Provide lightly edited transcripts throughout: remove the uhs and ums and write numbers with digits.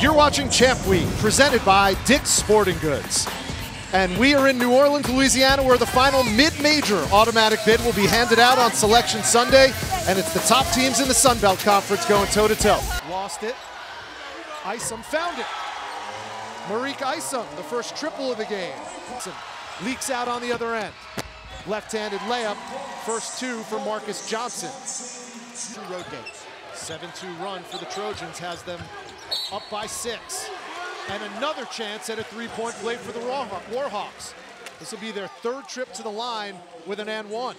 You're watching Champ Week, presented by Dick's Sporting Goods. And we are in New Orleans, Louisiana, where the final mid-major automatic bid will be handed out on Selection Sunday. And it's the top teams in the Sun Belt Conference going toe-to-toe. Lost it. Isom found it. Mareik Isom, the first triple of the game. Leaks out on the other end. Left-handed layup, first two for Marcus Johnson. Road game. 7-2 run for the Trojans has them up by 6. And another chance at a three-point play for the Warhawks. This will be their third trip to the line with an and one.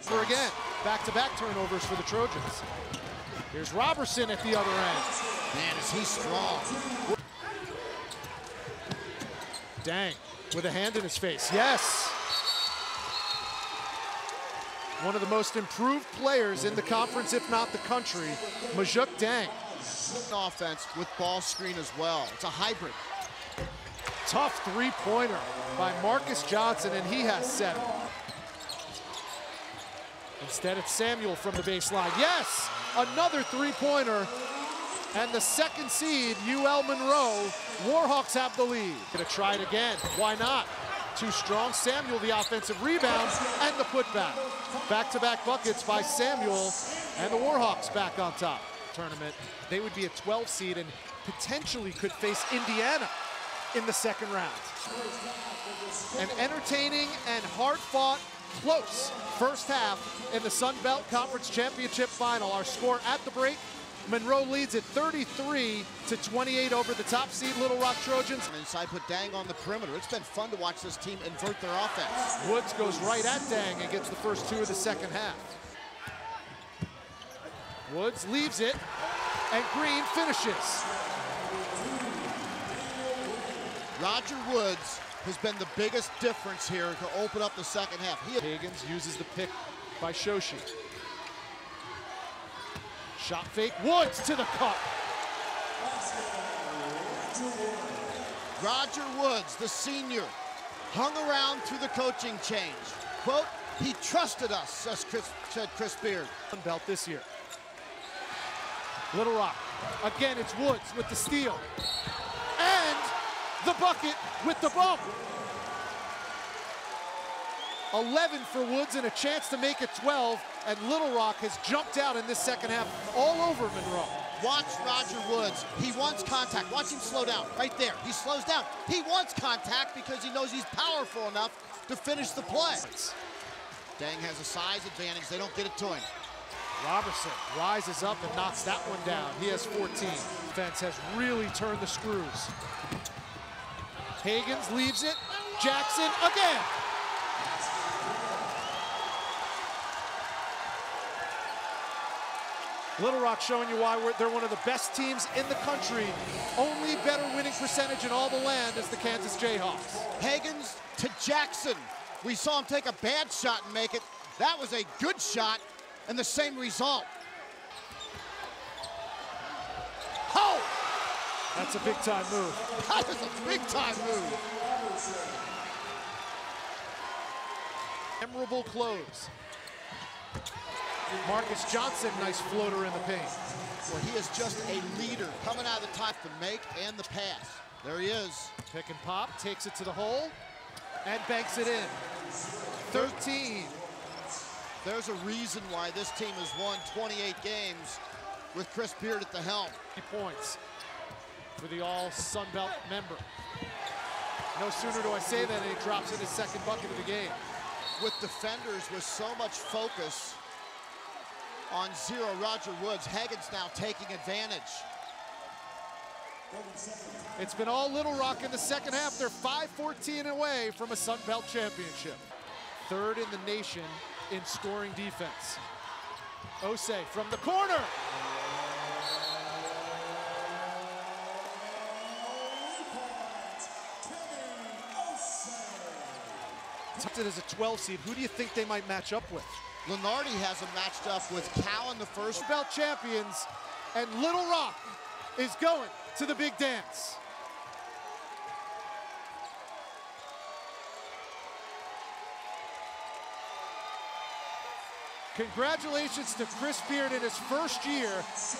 For again, back-to-back turnovers for the Trojans. Here's Robertson at the other end. Man, is he strong. Dang, with a hand in his face, yes. One of the most improved players in the conference, if not the country, Majok Deng. Offense with ball screen as well. It's a hybrid. Tough three-pointer by Marcus Johnson, and he has 7. Instead, it's Samuel from the baseline. Yes, another three-pointer. And the second seed, UL Monroe. Warhawks have the lead. Gonna try it again. Why not? Too strong. Samuel, the offensive rebound, and the putback. Back-to-back buckets by Samuel, and the Warhawks back on top. Tournament, they would be a 12 seed and potentially could face Indiana in the second round. An entertaining and hard-fought, close first half in the Sun Belt Conference Championship Final. Our score at the break, Monroe leads at 33-28 over the top seed Little Rock Trojans. Inside, put Deng on the perimeter. It's been fun to watch this team invert their offense. Woods goes right at Deng and gets the first two of the second half. Woods leaves it, and Green finishes. Roger Woods has been the biggest difference here to open up the second half. Hagans uses the pick by Shoshi. Shot fake, Woods to the cup. Roger Woods, the senior, hung around through the coaching change. Quote, he trusted us, said Chris Beard. Belt this year. Little Rock, again it's Woods with the steal. And the bucket with the bump. 11 for Woods and a chance to make it 12, and Little Rock has jumped out in this second half all over Monroe. Watch Roger Woods, he wants contact. Watch him slow down, right there. He slows down, he wants contact because he knows he's powerful enough to finish the play. Deng has a size advantage, they don't get it to him. Robertson rises up and knocks that one down. He has 14. Defense has really turned the screws. Hagans leaves it. Jackson again. Little Rock showing you why they're one of the best teams in the country. Only better winning percentage in all the land is the Kansas Jayhawks. Hagans to Jackson. We saw him take a bad shot and make it. That was a good shot. And the same result. Oh! That's a big-time move. That is a big-time move. Memorable close. Marcus Johnson, nice floater in the paint. Well, he is just a leader coming out of the top, the make and the pass. There he is. Pick and pop, takes it to the hole, and banks it in. 13. There's a reason why this team has won 28 games with Chris Beard at the helm. Points for the all Sun Belt member. No sooner do I say that, and he drops in his second bucket of the game. With defenders with so much focus on zero, Roger Woods, Hagans now taking advantage. It's been all Little Rock in the second half. They're 5-14 away from a Sun Belt championship. Third in the nation in scoring defense. Ose from the corner. Tucked as a 12 seed. Who do you think they might match up with? Lenardi has them matched up with Cal in the first. Belt champions, and Little Rock is going to the big dance. Congratulations to Chris Beard in his first year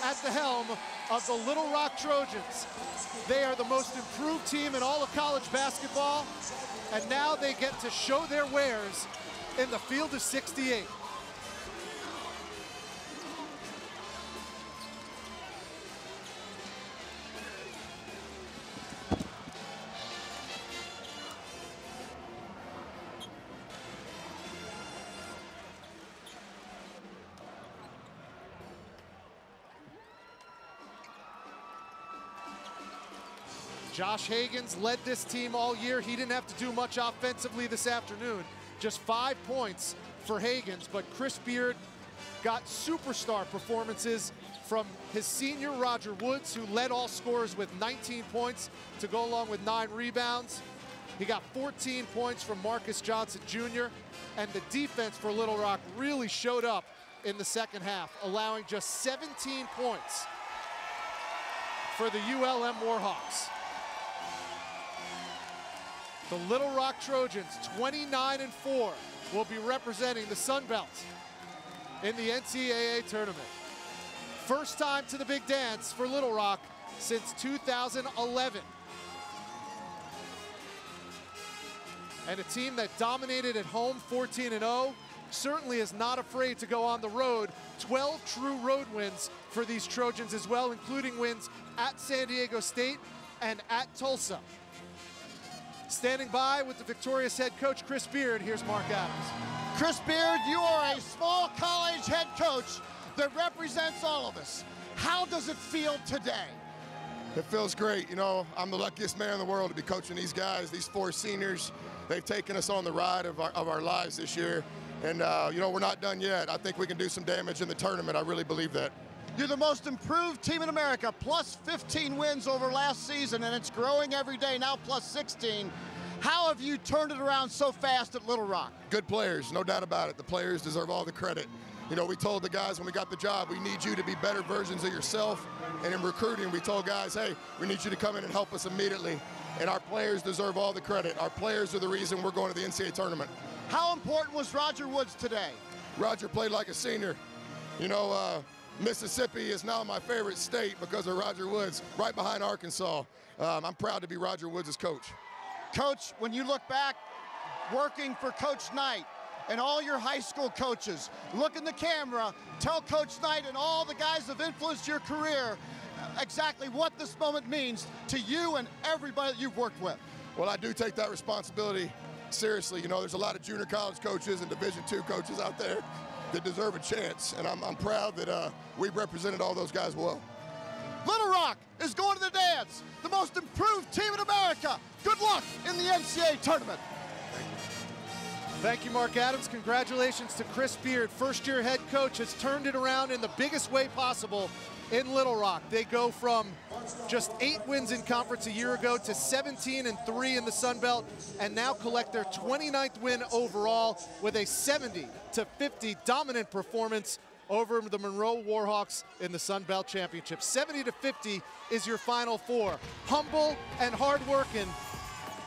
at the helm of the Little Rock Trojans. They are the most improved team in all of college basketball, and now they get to show their wares in the field of 68. Josh Hagans led this team all year. He didn't have to do much offensively this afternoon. Just 5 points for Hagans, but Chris Beard got superstar performances from his senior Roger Woods, who led all scorers with 19 points to go along with 9 rebounds. He got 14 points from Marcus Johnson Jr., and the defense for Little Rock really showed up in the second half, allowing just 17 points for the ULM Warhawks. The Little Rock Trojans, 29-4, will be representing the Sun Belt in the NCAA Tournament. First time to the Big Dance for Little Rock since 2011. And a team that dominated at home 14-0 certainly is not afraid to go on the road. 12 true road wins for these Trojans as well, including wins at San Diego State and at Tulsa. Standing by with the victorious head coach, Chris Beard, here's Mark Adams. Chris Beard, you are a small college head coach that represents all of us. How does it feel today? It feels great. You know, I'm the luckiest man in the world to be coaching these guys, these 4 seniors. They've taken us on the ride of our lives this year. And, you know, we're not done yet. I think we can do some damage in the tournament. I really believe that. You're the most improved team in America, plus 15 wins over last season, and it's growing every day, now plus 16. How have you turned it around so fast at Little Rock? Good players, no doubt about it. The players deserve all the credit. You know, we told the guys when we got the job, we need you to be better versions of yourself. And in recruiting, we told guys, hey, we need you to come in and help us immediately. And our players deserve all the credit. Our players are the reason we're going to the NCAA tournament. How important was Roger Woods today? Roger played like a senior. You know, Mississippi is now my favorite state because of Roger Woods, right behind Arkansas. I'm proud to be Roger Woods' coach. Coach, when you look back, working for Coach Knight and all your high school coaches, look in the camera, tell Coach Knight and all the guys that have influenced your career exactly what this moment means to you and everybody that you've worked with. Well, I do take that responsibility seriously. You know, there's a lot of junior college coaches and Division II coaches out there that deserve a chance, and I'm proud that we represented all those guys well. Little Rock is going to the dance, the most improved team in America. Good luck in the NCAA tournament. Thank you, Mark Adams. Congratulations to Chris Beard, first-year head coach, has turned it around in the biggest way possible in Little Rock. They go from just 8 wins in conference a year ago to 17-3 in the Sun Belt, and now collect their 29th win overall with a 70-50 dominant performance over the Monroe Warhawks in the Sun Belt Championship. 70-50 is your Final Four. Humble and hardworking